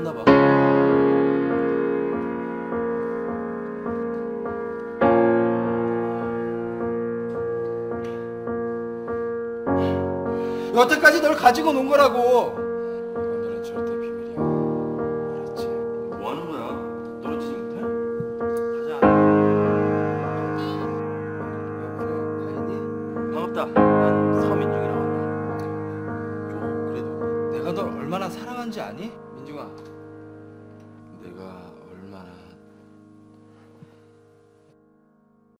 했나봐. 여태까지 널 가지고 논 거라고. 너는 절대 비밀이야. 알았지? 뭐 하는 거야? 떨어지지 못해? 가자. 가야니? 반갑다. 난 서민중이라고 한다. 그래도 내가 널 얼마나 사랑한지 아니?